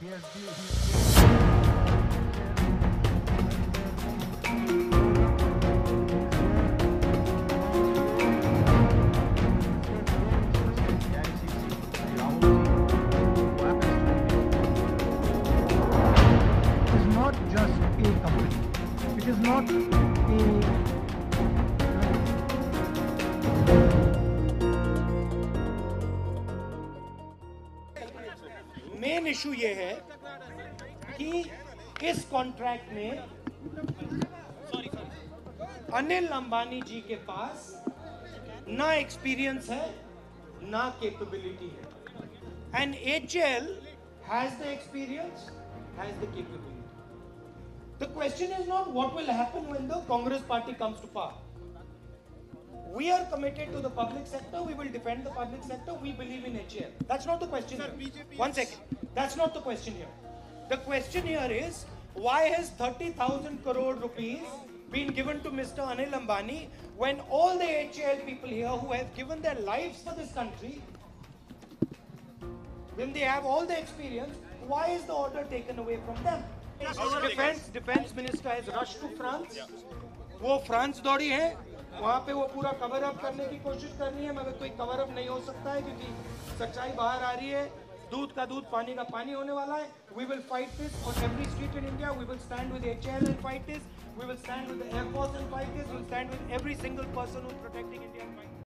Main issue ये है कि इस कॉन्ट्रैक्ट में अनिल अंबानी जी के पास ना एक्सपीरियंस है ना कैपेबिलिटी है and HAL has the experience has the capability. The question is not what will happen when the Congress party comes to power. We are committed to the public sector. We will defend the public sector. We believe in HAL. That's not the question here. One second. That's not the question here. The question here is why has 30,000 crore rupees been given to Mr. Anil Ambani when all the HAL people here who have given their lives for this country, when they have all the experience, why is the order taken away from them? Defense Minister has rushed to France. वो France दौड़ी है, वहाँ पे वो पूरा cover up करने की कोशिश कर रही है, मगर कोई कवर अप नहीं हो सकता है क्योंकि सच्चाई बाहर आ रही है. दूध का दूध, पानी का पानी होने वाला है. We will fight this on every street in India. We will stand with HAL and fight this. We will stand with the Air Force and fight this. We will stand with every single person who's protecting India and fight this.